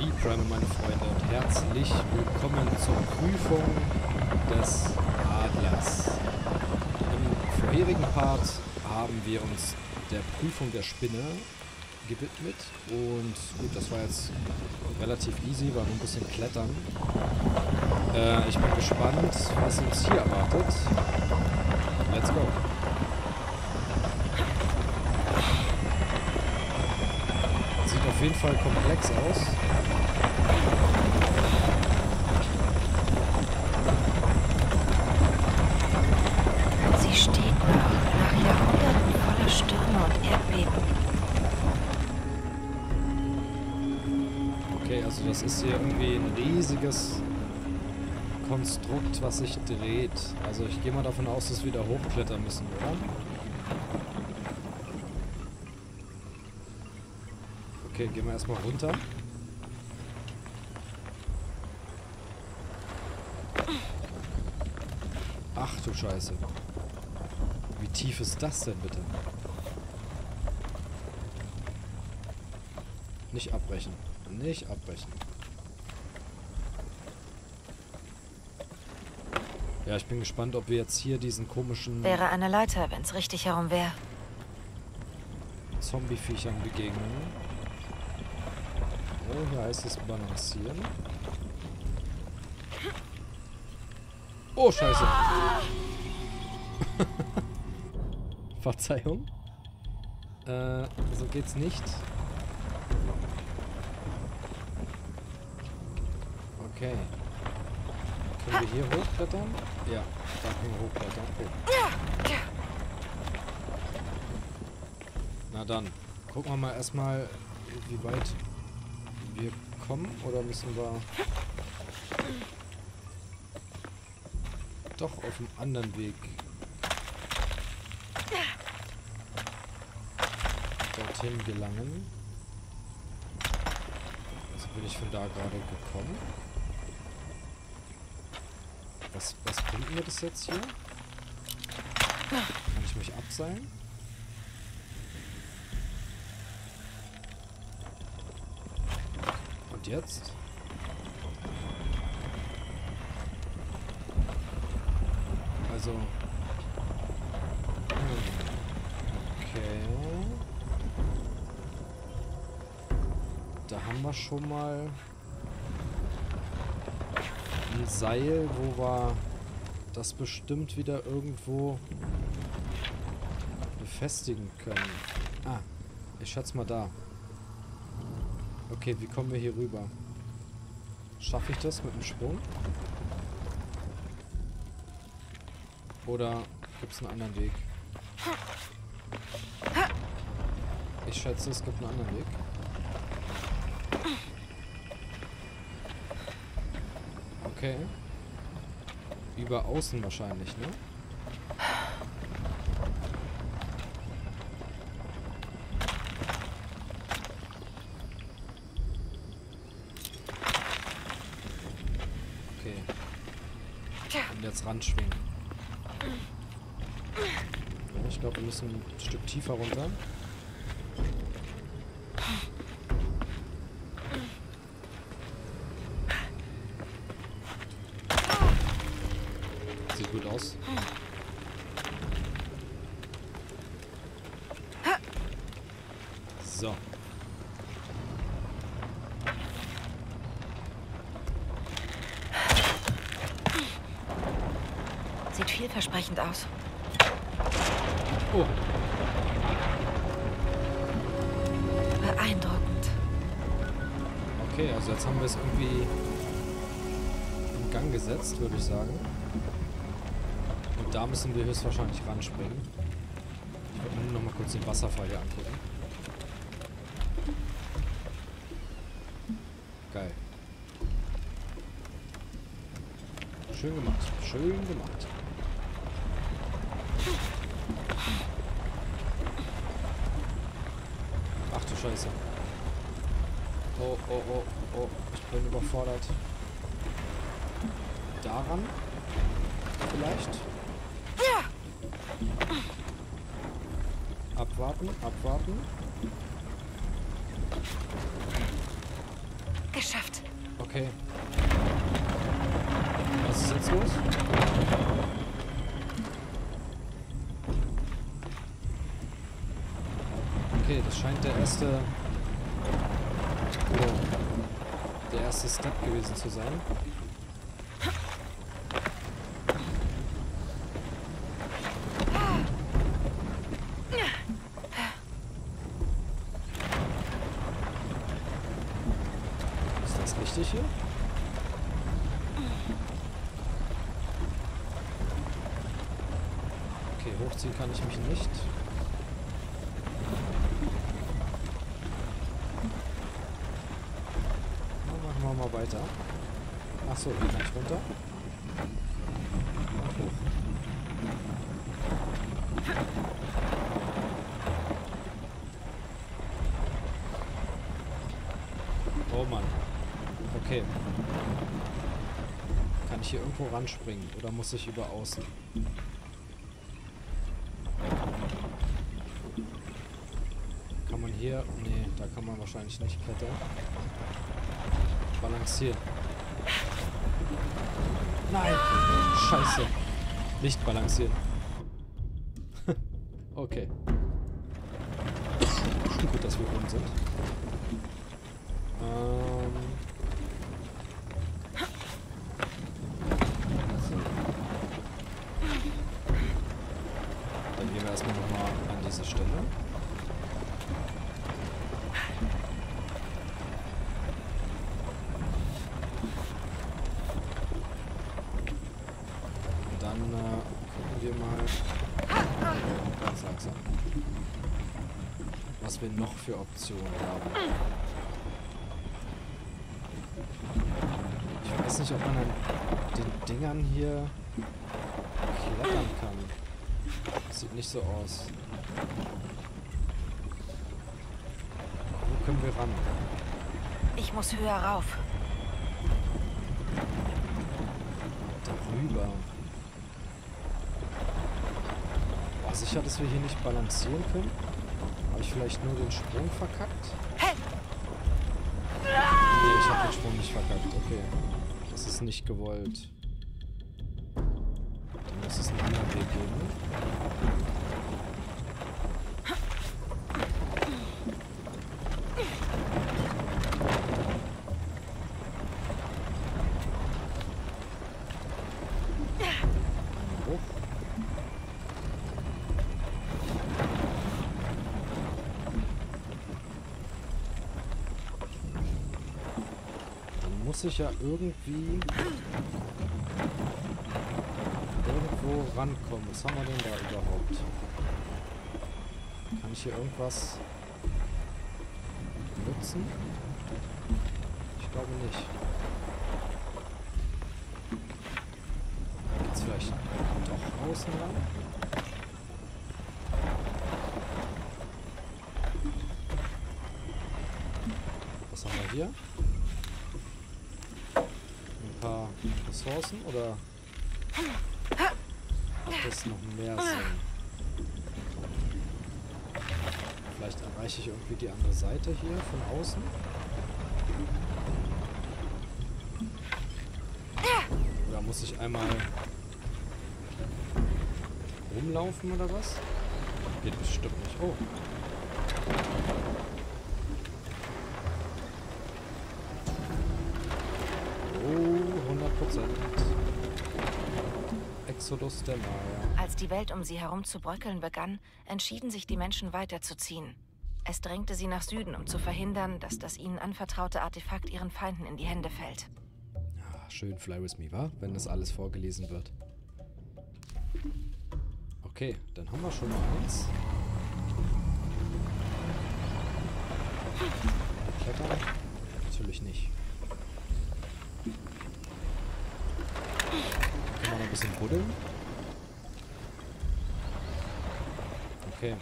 Be Primal, meine Freunde, und herzlich willkommen zur Prüfung des Adlers. Im vorherigen Part haben wir uns der Prüfung der Spinne gewidmet und gut, das war jetzt relativ easy, war nur ein bisschen Klettern. Ich bin gespannt, was uns hier erwartet. Let's go! Sieht auf jeden Fall komplex aus. Sie steht noch nach Jahrhunderten voller Stürme und Erdbeben. Okay, also das ist hier irgendwie ein riesiges Konstrukt, was sich dreht. Also ich gehe mal davon aus, dass wir da hochklettern müssen, oder? Okay, gehen wir erstmal runter. Ach du Scheiße. Wie tief ist das denn bitte? Nicht abbrechen. Nicht abbrechen. Ja, ich bin gespannt, ob wir jetzt hier diesen komischen... Wäre eine Leiter, wenn es richtig herum wäre. Zombie-Viechern begegnen. Hier heißt es balancieren. Oh, Scheiße. Verzeihung. So geht's nicht. Okay. Können wir hier hochklettern? Ja, da können wir hochklettern. Oh. Na dann. Gucken wir mal erstmal, wie weit... wir kommen, oder müssen wir doch auf dem anderen Weg dorthin gelangen? Also bin ich von da gerade gekommen. Was bringt mir das jetzt hier? Kann ich mich abseilen? Jetzt? Also... okay... Da haben wir schon mal... ein Seil, wo wir... das bestimmt wieder irgendwo... befestigen können. Ah, ich schätze mal da. Okay, wie kommen wir hier rüber? Schaffe ich das mit dem Sprung? Oder gibt es einen anderen Weg? Ich schätze, es gibt einen anderen Weg. Okay. Über außen wahrscheinlich, ne? Jetzt ranschwingen. Ich glaube, wir müssen ein Stück tiefer runter. Sieht gut aus. So. Sieht vielversprechend aus. Oh. Beeindruckend. Okay, also jetzt haben wir es irgendwie in Gang gesetzt, würde ich sagen. Und da müssen wir höchstwahrscheinlich ranspringen. Ich würde mir nochmal kurz den Wasserfall hier angucken. Geil. Schön gemacht. Schön gemacht. Ach du Scheiße. Oh, oh, oh, oh. Ich bin überfordert. Daran? Vielleicht? Abwarten, abwarten. geschafft. Okay. Was ist jetzt los? Okay, das scheint der erste Step gewesen zu sein. Hier? Okay, hochziehen kann ich mich nicht. Dann machen wir mal weiter. Achso, hier kann ich runter. Okay. Kann ich hier irgendwo ranspringen oder muss ich über außen? Kann man hier... Nee, da kann man wahrscheinlich nicht klettern. Balancieren. Nein! Scheiße! Nicht balancieren. Okay. Gut, dass wir oben sind. Was wir noch für Optionen haben. Ich weiß nicht, ob man an den Dingern hier klettern kann. Das sieht nicht so aus. Wo können wir ran? Ich muss höher rauf. Darüber. War sicher, dass wir hier nicht balancieren können? Habe ich vielleicht nur den Sprung verkackt? Hey! Nee, ich habe den Sprung nicht verkackt. Okay. Das ist nicht gewollt. Dann muss es einen anderen Weg geben. Muss ich ja irgendwo rankommen. Was haben wir denn da überhaupt? Kann ich hier irgendwas nutzen? Ich glaube nicht. Geht's vielleicht doch außen ran? Was haben wir hier? Ressourcen oder macht das noch mehr Sinn? Vielleicht erreiche ich irgendwie die andere Seite hier von außen. Oder muss ich einmal rumlaufen oder was? Geht bestimmt nicht. Oh. Exodus der Maya. Als die Welt um sie herum zu bröckeln begann, entschieden sich die Menschen weiterzuziehen. Es drängte sie nach Süden, um zu verhindern, dass das ihnen anvertraute Artefakt ihren Feinden in die Hände fällt. Ach, schön Fly With Me, wa? Wenn das alles vorgelesen wird. Okay, dann haben wir schon mal eins. Klettern? Natürlich nicht. Ein bisschen buddeln. Okay.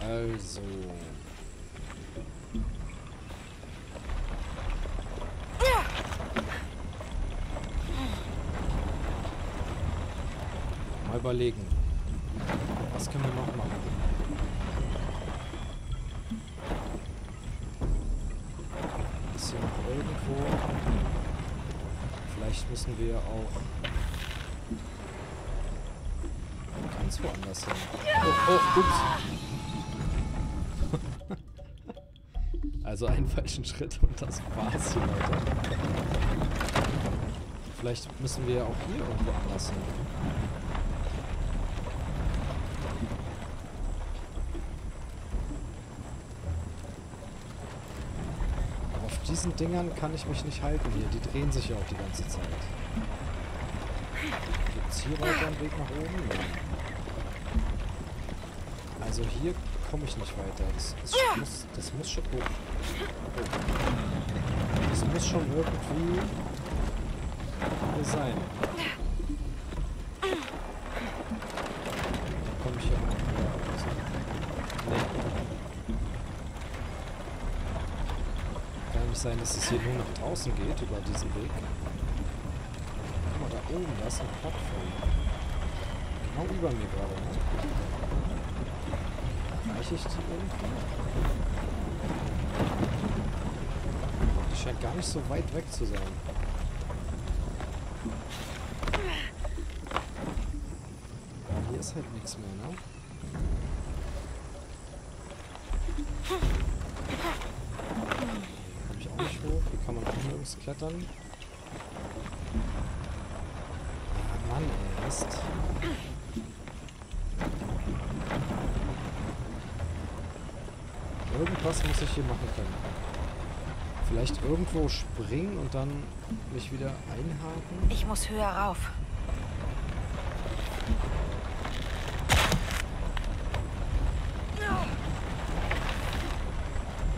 Also. Mal überlegen. Was können wir noch machen? irgendwo. Vielleicht müssen wir auch ganz woanders hin. Oh, ups. Also einen falschen Schritt und das war's hier, Leute. Vielleicht müssen wir auch hier irgendwo anders hin. Diesen Dingern kann ich mich nicht halten hier. Die drehen sich ja auch die ganze Zeit. Gibt es hier weiter einen Weg nach oben? Ja. Also hier komme ich nicht weiter. Das muss schon hoch. Das muss schon irgendwie hier sein. Komme ich hier sein, dass es hier nur nach draußen geht, über diesen Weg. Guck mal, da oben, da ist eine Plattform. Genau über mir gerade. Erreiche ich die irgendwie? Die scheint gar nicht so weit weg zu sein. Ja, hier ist halt nichts mehr, ne? Hier kann man auch nirgends klettern. Ah, Mann, ey, Mist. Irgendwas muss ich hier machen können. Vielleicht irgendwo springen und dann mich wieder einhaken. Ich muss höher rauf.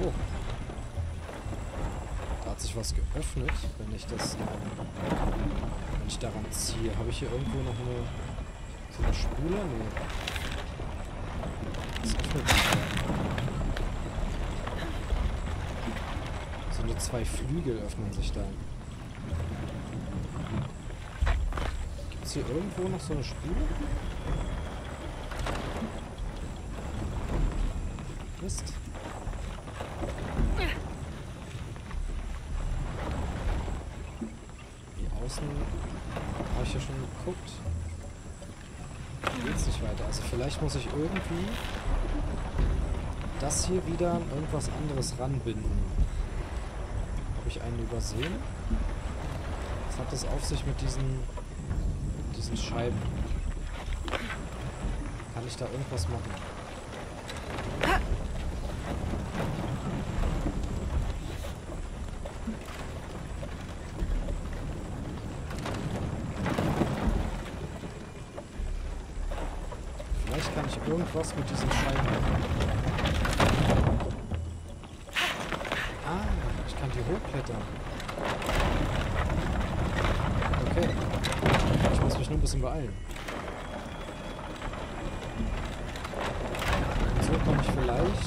Oh. Sich was geöffnet, wenn ich das daran ziehe. Habe ich hier irgendwo noch eine, so eine Spule? Nee. Das öffnet sich. So eine zwei Flügel öffnen sich da. Gibt es hier irgendwo noch so eine Spule? Mist. Habe ich ja schon geguckt. Geht es nicht weiter. Also vielleicht muss ich irgendwie das hier wieder an irgendwas anderes ranbinden. Habe ich einen übersehen? Was hat das auf sich mit diesen Scheiben? Kann ich da irgendwas machen? Was mit diesen Scheiben. Ah, ich kann die hochklettern. Okay. Ich muss mich nur ein bisschen beeilen. Und so komme ich vielleicht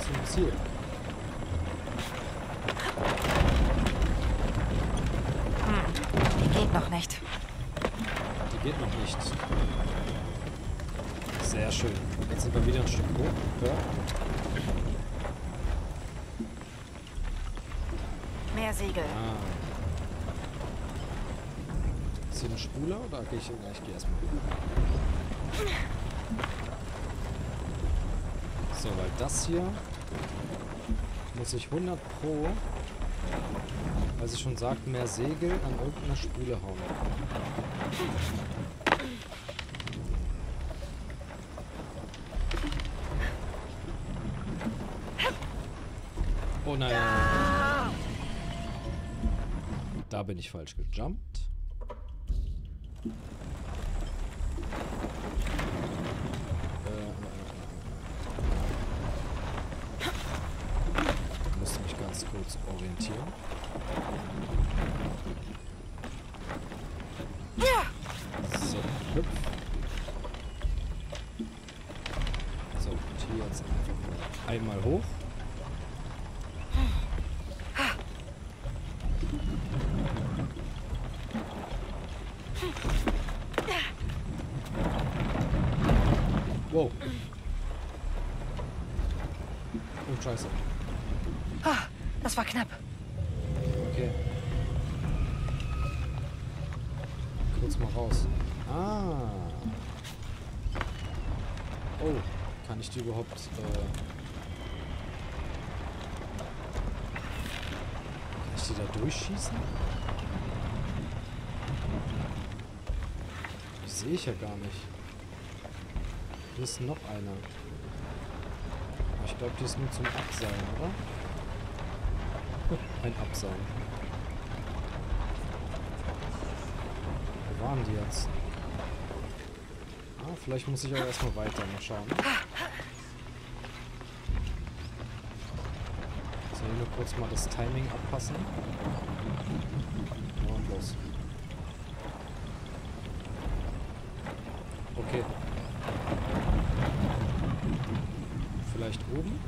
zum Ziel. Die geht noch nicht. Die geht noch nicht. Sehr schön. Jetzt sind wir wieder ein Stück hoch. Ja. Mehr Segel. Ah. Ist hier eine Spule oder gehe ich gleich? Ich gehe erstmal. So, weil das hier muss ich 100 pro, als ich schon sagte, mehr Segel an irgendeiner Spule hauen. Oh nein. Ja. Da bin ich falsch gejumpt. Ich muss mich ganz kurz orientieren. So, hüpf. So, und hier jetzt einfach einmal hoch. Wow. Oh, scheiße. Ah, das war knapp. Okay. Kurz mal raus. Ah. Oh, kann ich die überhaupt... Kann ich die da durchschießen? Das sehe ich ja gar nicht. Hier ist noch einer. Ich glaube, die ist nur zum Abseilen, oder? Ein Abseilen. Wo waren die jetzt? Ah, vielleicht muss ich aber erstmal weiter mal schauen. Soll ich nur kurz mal das Timing abpassen? Und los. Okay. Vielleicht oben?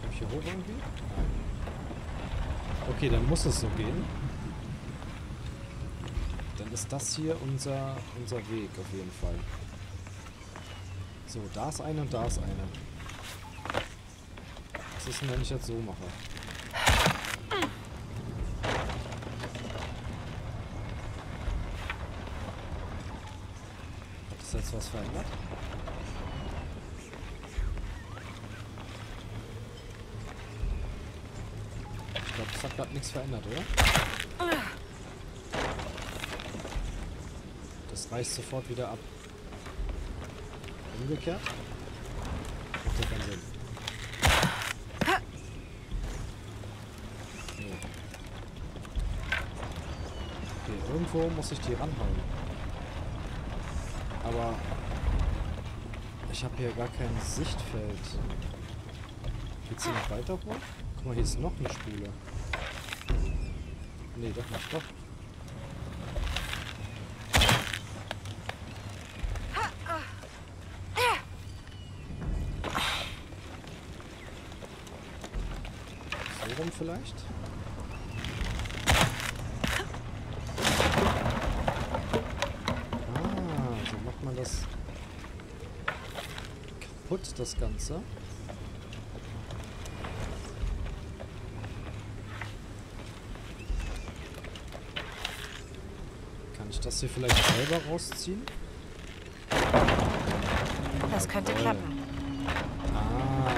Komm ich hier hoch irgendwie? Nein. Okay, dann muss es so gehen. Dann ist das hier unser Weg auf jeden Fall. So, da ist eine und da ist eine. Was ist denn, wenn ich das so mache? Hat das jetzt was verändert? Das hat gerade nichts verändert, oder? Das reißt sofort wieder ab. Umgekehrt? Macht ja keinen Sinn. Nee. Okay, irgendwo muss ich die ranhauen. Aber ich habe hier gar kein Sichtfeld. Geht's hier noch weiter hoch? Guck mal, hier ist noch eine Spule. Nee, doch nicht, doch. So rum vielleicht? Ah, so macht man das kaputt, das Ganze. Das hier vielleicht selber rausziehen? Das könnte klappen. Ah.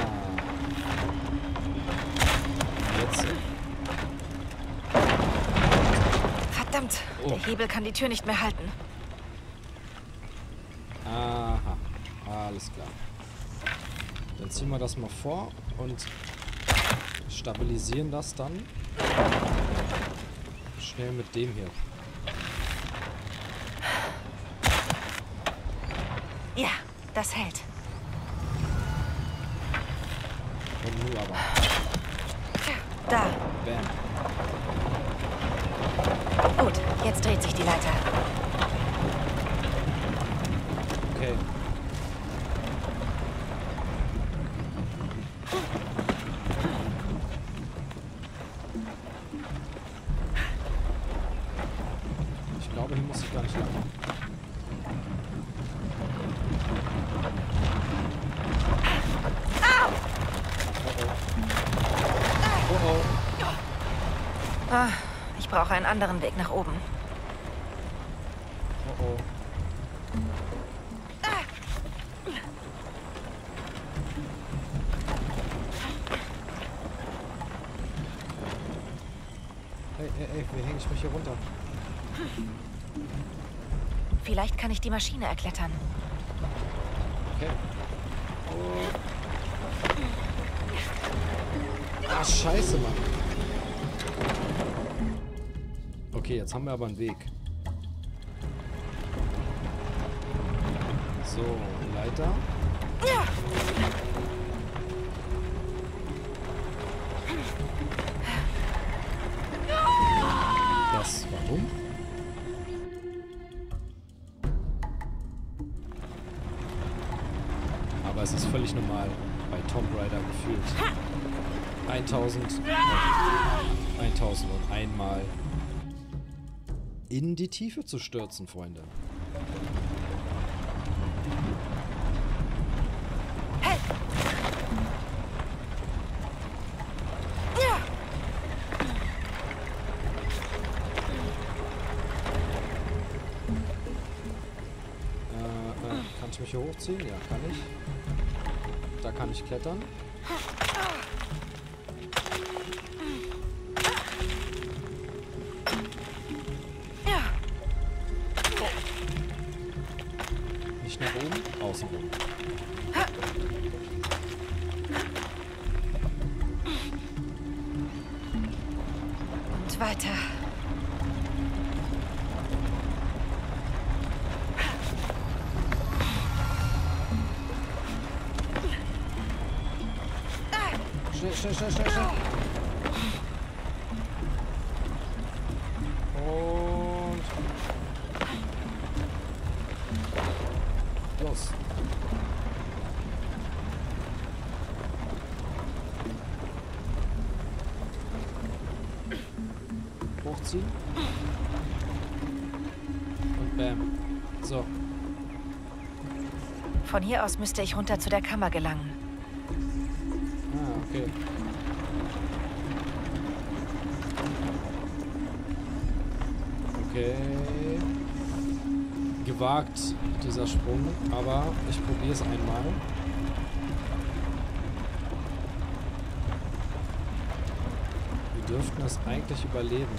Jetzt. Verdammt, oh. Der Hebel kann die Tür nicht mehr halten. Aha, alles klar. Dann ziehen wir das mal vor und stabilisieren das dann. Schnell mit dem hier. Ja, das hält. Und nur aber. Da. Bam. Gut, jetzt dreht sich die Leiter. Okay. Ich glaube, hier muss ich gar nicht lang. Ich brauche einen anderen Weg nach oben. Oh oh. Ey, wie hänge ich mich hier runter? Vielleicht kann ich die Maschine erklettern. Okay. Oh. Ah, scheiße, Mann. Okay, jetzt haben wir aber einen Weg. So, Leiter. Das, warum? Aber es ist völlig normal bei Tomb Raider gefühlt. 1001 Mal in die Tiefe zu stürzen, Freunde. Hey. hier hochziehen? Ja, kann ich. Da kann ich klettern. Nicht nach oben, außen rum. Und weiter. Schnell, schnell, schnell, schnell. Und... los. Hochziehen. Und bam. So. Von hier aus müsste ich runter zu der Kammer gelangen. Okay. Okay. Gewagt, dieser Sprung, aber ich probiere es einmal. Wir dürften das eigentlich überleben.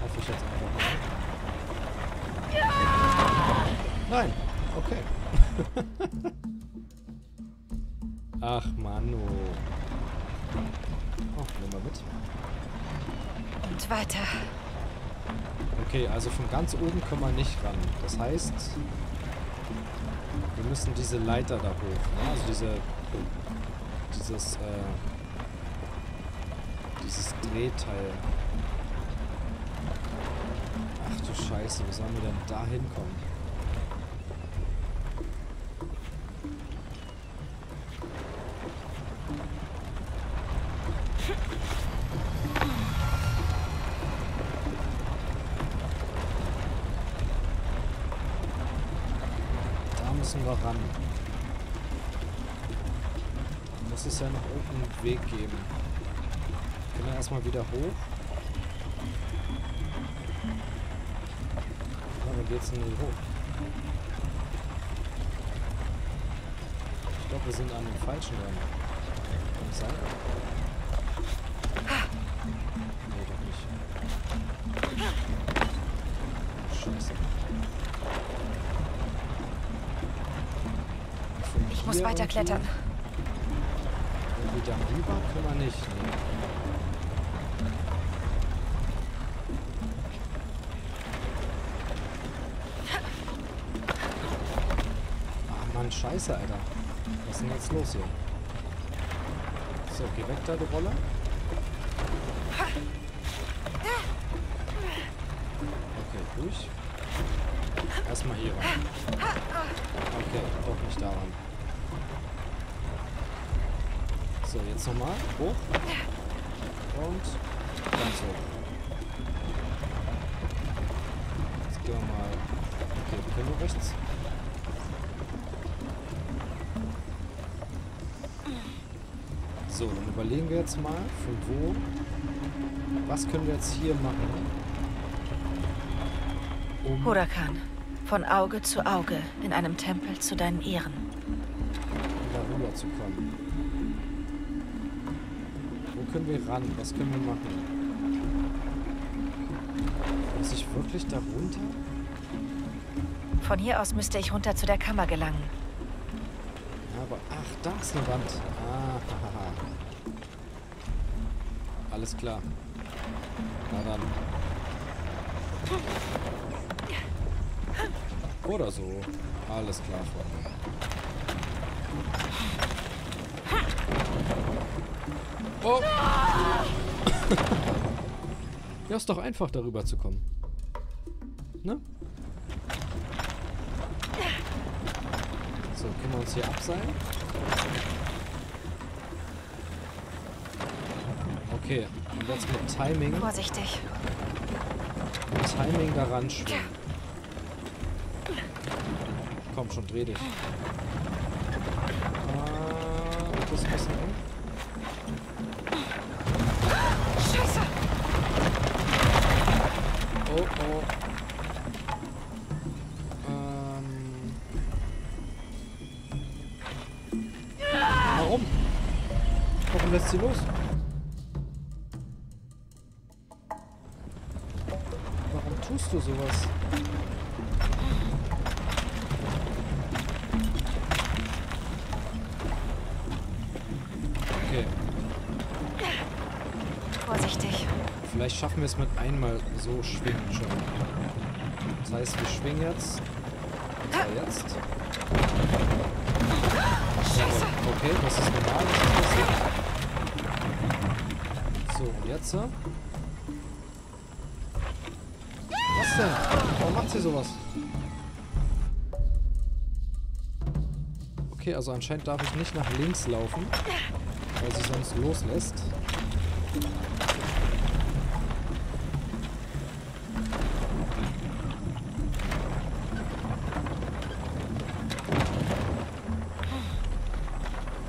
Hoffe ich jetzt einfach mal. Nein! Okay. Ach, Mann, oh. Oh, nimm mal mit. Und weiter. Okay, also von ganz oben können wir nicht ran. Das heißt, wir müssen diese Leiter da hoch. Ne? Also dieses Drehteil. Ach du Scheiße, wie sollen wir denn da hinkommen? Ran. Da muss es ja noch irgendeinen Weg geben. Gehen wir erstmal wieder hoch. Dann geht's denn hoch. Ich glaube, wir sind an dem falschen Rand. Kann das sein? Nee, doch nicht. Scheiße. Ich muss weiter klettern. Wieder rüber können wir nicht. Ach Mann, Scheiße, Alter. Was ist denn jetzt los hier? So, geh weg da, du Roller. Okay, durch. Erstmal hier ran. Okay, doch nicht daran. So, jetzt nochmal. Hoch. Und ganz hoch. Jetzt gehen wir mal. Okay, wir können nur rechts. So, dann überlegen wir jetzt mal, von wo. Was können wir jetzt hier machen? Um Huracan. Von Auge zu Auge. In einem Tempel zu deinen Ehren. Um da rüber zu kommen. Können wir ran? Was können wir machen? Muss ich wirklich da runter? Von hier aus müsste ich runter zu der Kammer gelangen. Aber ach, da ist eine Wand. Ah, haha. Alles klar. Na dann. Oder so. Alles klar, Freunde. Oh. Ja, ist doch einfach, darüber zu kommen. Ne? So, können wir uns hier abseilen? Okay, und jetzt mit Timing. Vorsichtig. Mit Timing daran schwimmen. Komm schon, dreh dich. Das ist ein bisschen eng. Oh, oh. und lässt sie los. Warum tust du sowas? Okay. Vorsichtig. Vielleicht schaffen wir es mit einmal so schwingen schon. Das heißt, wir schwingen jetzt. Ja, jetzt. Scheiße. Okay, das ist normal. Das ist so, jetzt. Was denn? Warum macht sie sowas? Okay, also anscheinend darf ich nicht nach links laufen, weil sie sonst loslässt.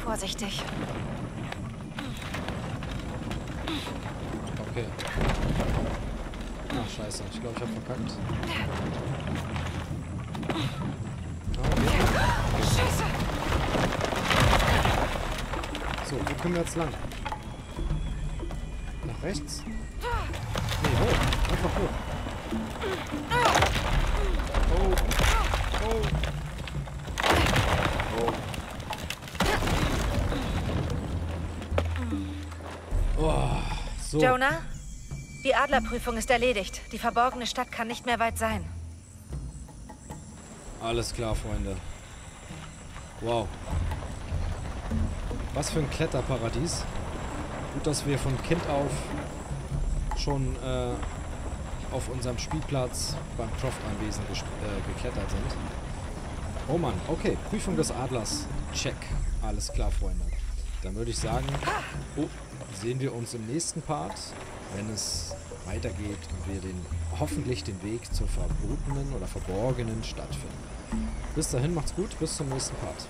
Vorsichtig. Okay. Ach, scheiße. Ich glaube, ich habe verkackt. Okay. Scheiße. So, wo können wir jetzt lang? Nach rechts? Nee, hoch. Einfach hoch. Oh. Oh. So. Jonah, die Adlerprüfung ist erledigt. Die verborgene Stadt kann nicht mehr weit sein. Alles klar, Freunde. Wow. Was für ein Kletterparadies. Gut, dass wir von Kind auf schon auf unserem Spielplatz beim Croft-Anwesen geklettert sind. Oh Mann, okay. Prüfung des Adlers. Check. Alles klar, Freunde. Dann würde ich sagen, oh, sehen wir uns im nächsten Part, wenn es weitergeht und wir hoffentlich den Weg zur verbotenen oder verborgenen Stadt finden. Bis dahin, macht's gut, bis zum nächsten Part.